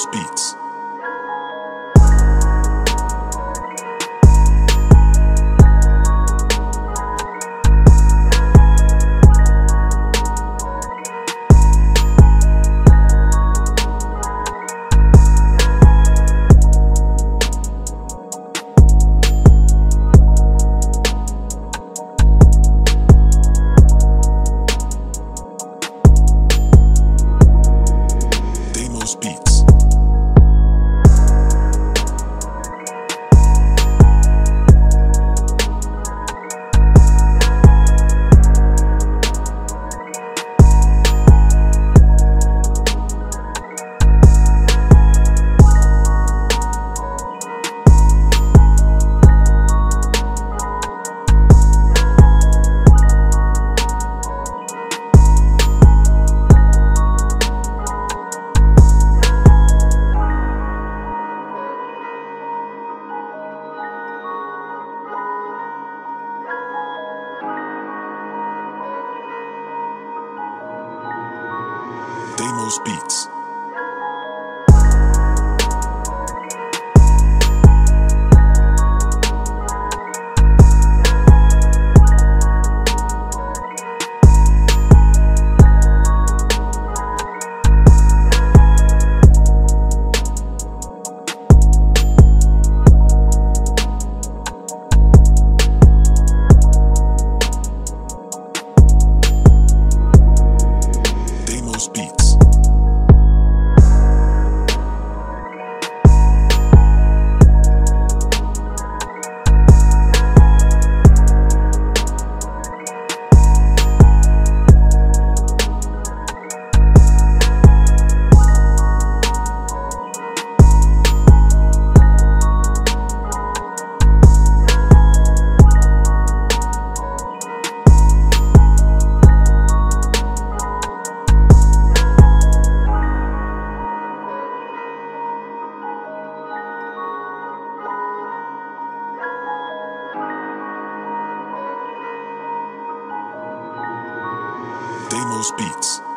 Deimxs Beats. Beats. Deimxs Beats. Deimxs Beats. Deimxs Beats.